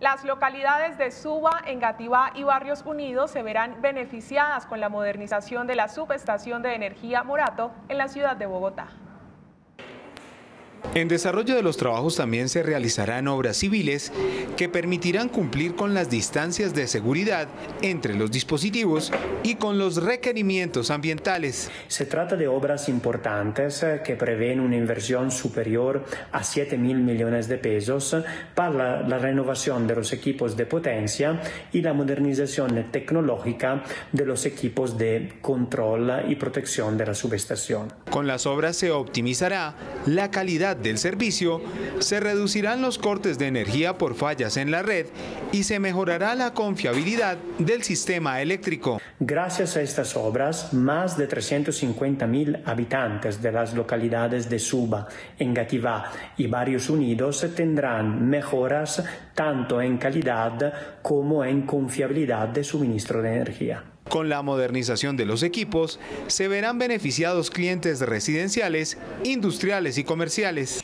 Las localidades de Suba, Engativá y Barrios Unidos se verán beneficiadas con la modernización de la subestación de energía Morato en la ciudad de Bogotá. En desarrollo de los trabajos también se realizarán obras civiles que permitirán cumplir con las distancias de seguridad entre los dispositivos y con los requerimientos ambientales. Se trata de obras importantes que prevén una inversión superior a 7.000 millones de pesos para la renovación de los equipos de potencia y la modernización tecnológica de los equipos de control y protección de la subestación. Con las obras se optimizará la calidad del servicio, se reducirán los cortes de energía por fallas en la red y se mejorará la confiabilidad del sistema eléctrico. Gracias a estas obras, más de 350.000 habitantes de las localidades de Suba, Engativá y Barrios Unidos tendrán mejoras tanto en calidad como en confiabilidad de suministro de energía. Con la modernización de los equipos, se verán beneficiados clientes residenciales, industriales y comerciales.